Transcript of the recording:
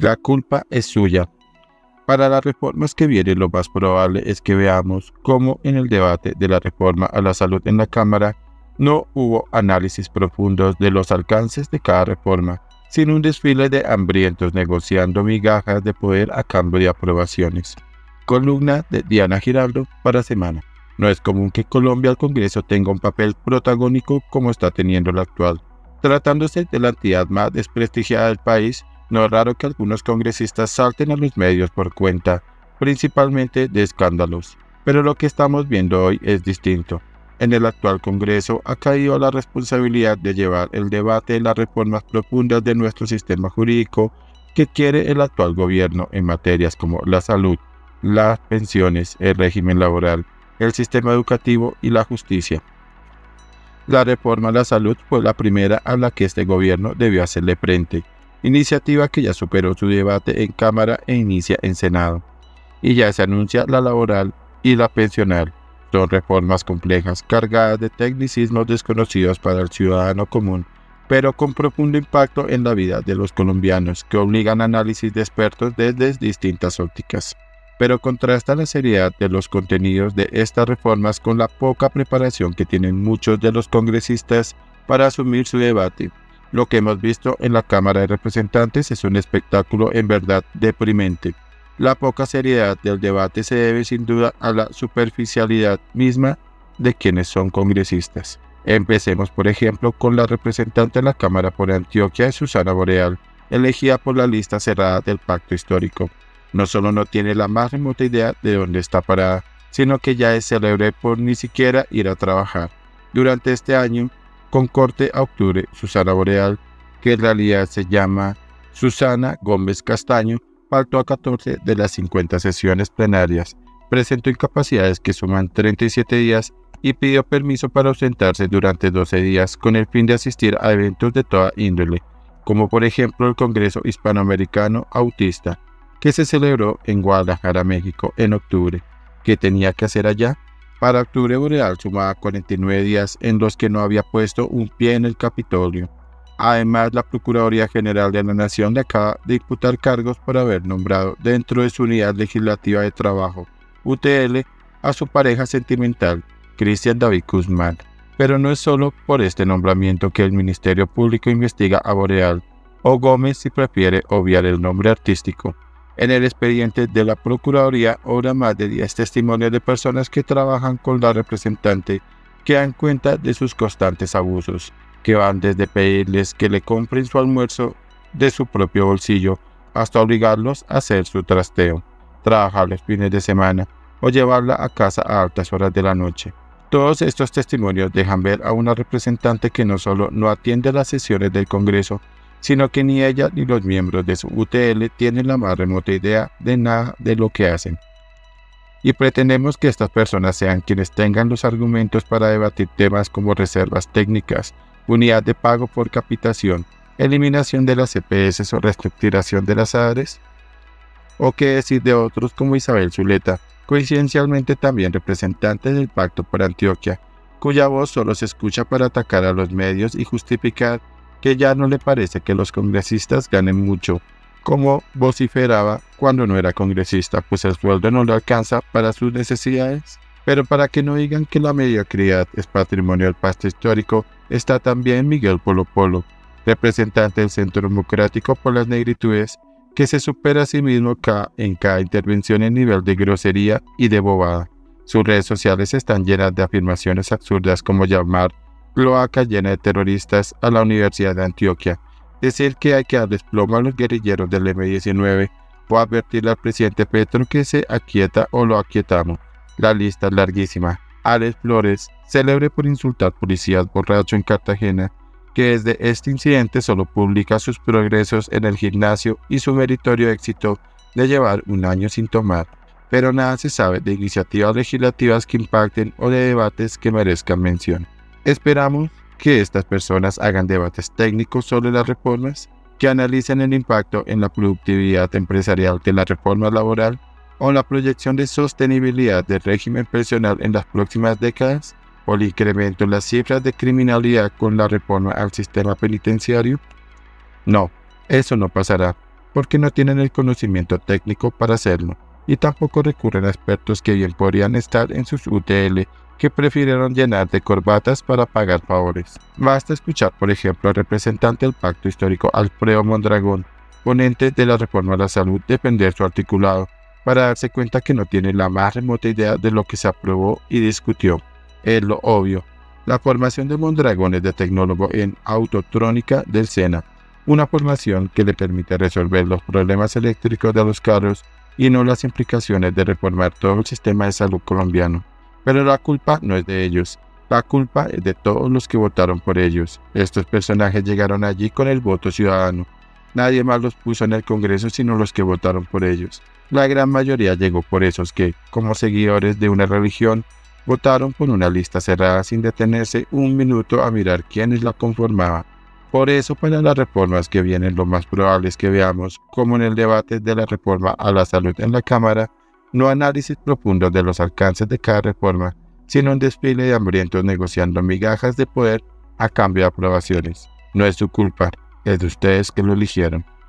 La culpa es suya. Para las reformas que vienen, lo más probable es que veamos cómo en el debate de la reforma a la salud en la Cámara no hubo análisis profundos de los alcances de cada reforma, sino un desfile de hambrientos negociando migajas de poder a cambio de aprobaciones. Columna de Diana Giraldo para Semana. No es común que Colombia al Congreso tenga un papel protagónico como está teniendo el actual. Tratándose de la entidad más desprestigiada del país, no es raro que algunos congresistas salten a los medios por cuenta, principalmente de escándalos. Pero lo que estamos viendo hoy es distinto. En el actual Congreso ha caído la responsabilidad de llevar el debate de las reformas profundas de nuestro sistema jurídico que quiere el actual gobierno en materias como la salud, las pensiones, el régimen laboral, el sistema educativo y la justicia. La reforma a la salud fue la primera a la que este gobierno debió hacerle frente, iniciativa que ya superó su debate en Cámara e inicia en Senado. Y ya se anuncia la laboral y la pensional. Son reformas complejas, cargadas de tecnicismos desconocidos para el ciudadano común, pero con profundo impacto en la vida de los colombianos, que obligan a análisis de expertos desde distintas ópticas. Pero contrasta la seriedad de los contenidos de estas reformas con la poca preparación que tienen muchos de los congresistas para asumir su debate. Lo que hemos visto en la Cámara de Representantes es un espectáculo en verdad deprimente. La poca seriedad del debate se debe sin duda a la superficialidad misma de quienes son congresistas. Empecemos, por ejemplo, con la representante de la Cámara por Antioquia, Susana Boreal, elegida por la lista cerrada del Pacto Histórico. No solo no tiene la más remota idea de dónde está parada, sino que ya es célebre por ni siquiera ir a trabajar. Durante este año, con corte a octubre, Susana Boreal, que en realidad se llama Susana Gómez Castaño, faltó a 14 de las 50 sesiones plenarias, presentó incapacidades que suman 37 días y pidió permiso para ausentarse durante 12 días con el fin de asistir a eventos de toda índole, como por ejemplo el Congreso Hispanoamericano Autista, que se celebró en Guadalajara, México, en octubre. ¿Qué tenía que hacer allá? Para octubre, Boreal sumaba 49 días en los que no había puesto un pie en el Capitolio. Además, la Procuraduría General de la Nación le acaba de imputar cargos por haber nombrado dentro de su unidad legislativa de trabajo, UTL, a su pareja sentimental, Cristian David Guzmán. Pero no es solo por este nombramiento que el Ministerio Público investiga a Boreal, o Gómez si prefiere obviar el nombre artístico. En el expediente de la Procuraduría obra más de 10 testimonios de personas que trabajan con la representante que dan cuenta de sus constantes abusos, que van desde pedirles que le compren su almuerzo de su propio bolsillo hasta obligarlos a hacer su trasteo, trabajar los fines de semana o llevarla a casa a altas horas de la noche. Todos estos testimonios dejan ver a una representante que no solo no atiende las sesiones del Congreso, sino que ni ella ni los miembros de su UTL tienen la más remota idea de nada de lo que hacen. Y pretendemos que estas personas sean quienes tengan los argumentos para debatir temas como reservas técnicas, unidad de pago por capitación, eliminación de las EPS o reestructuración de las ADRES, o qué decir de otros como Isabel Zuleta, coincidencialmente también representante del Pacto por Antioquia, cuya voz solo se escucha para atacar a los medios y justificar que ya no le parece que los congresistas ganen mucho, como vociferaba cuando no era congresista, pues el sueldo no le alcanza para sus necesidades. Pero para que no digan que la mediocridad es patrimonio del Pacto Histórico, está también Miguel Polopolo, representante del Centro Democrático por las Negritudes, que se supera a sí mismo en cada intervención en nivel de grosería y de bobada. Sus redes sociales están llenas de afirmaciones absurdas como llamar cloaca llena de terroristas a la Universidad de Antioquia, decir que hay que darles plomo a los guerrilleros del M-19 o advertirle al presidente Petro que se aquieta o lo aquietamos. La lista es larguísima. Alex Flores, célebre por insultar policías borracho en Cartagena, que desde este incidente solo publica sus progresos en el gimnasio y su meritorio éxito de llevar un año sin tomar. Pero nada se sabe de iniciativas legislativas que impacten o de debates que merezcan mención. Esperamos que estas personas hagan debates técnicos sobre las reformas, que analicen el impacto en la productividad empresarial de la reforma laboral o la proyección de sostenibilidad del régimen pensional en las próximas décadas, o el incremento en las cifras de criminalidad con la reforma al sistema penitenciario. No, eso no pasará. porque no tienen el conocimiento técnico para hacerlo y tampoco recurren a expertos que bien podrían estar en sus UTL, que prefirieron llenar de corbatas para pagar favores. Basta escuchar, por ejemplo, al representante del Pacto Histórico Alfredo Mondragón, ponente de la Reforma a la Salud, defender su articulado, para darse cuenta que no tiene la más remota idea de lo que se aprobó y discutió. Es lo obvio. La formación de Mondragón es de tecnólogo en autotrónica del Sena, una formación que le permite resolver los problemas eléctricos de los carros y no las implicaciones de reformar todo el sistema de salud colombiano. Pero la culpa no es de ellos, la culpa es de todos los que votaron por ellos. Estos personajes llegaron allí con el voto ciudadano. Nadie más los puso en el Congreso sino los que votaron por ellos. La gran mayoría llegó por esos que, como seguidores de una religión, votaron por una lista cerrada sin detenerse un minuto a mirar quiénes la conformaban. Por eso, para las reformas que vienen, lo más probable es que veamos, como en el debate de la reforma a la salud en la Cámara, no análisis profundos de los alcances de cada reforma, sino un desfile de hambrientos negociando migajas de poder a cambio de aprobaciones. No es su culpa, es de ustedes que lo eligieron.